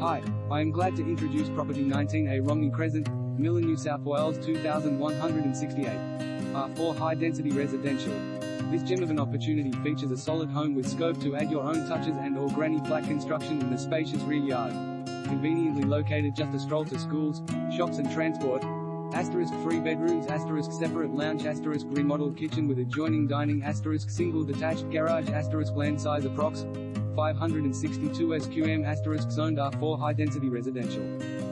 Hi, I am glad to introduce property 19A Romney Crescent, Miller, New South Wales 2168. R4 High Density Residential. This gem of an opportunity features a solid home with scope to add your own touches and/or granny flat construction in the spacious rear yard. Conveniently located just a stroll to schools, shops and transport. *3 bedrooms, *separate lounge, *remodeled kitchen with adjoining dining, *single detached garage, *land size approx. 562 sqm, zoned R4 high density residential.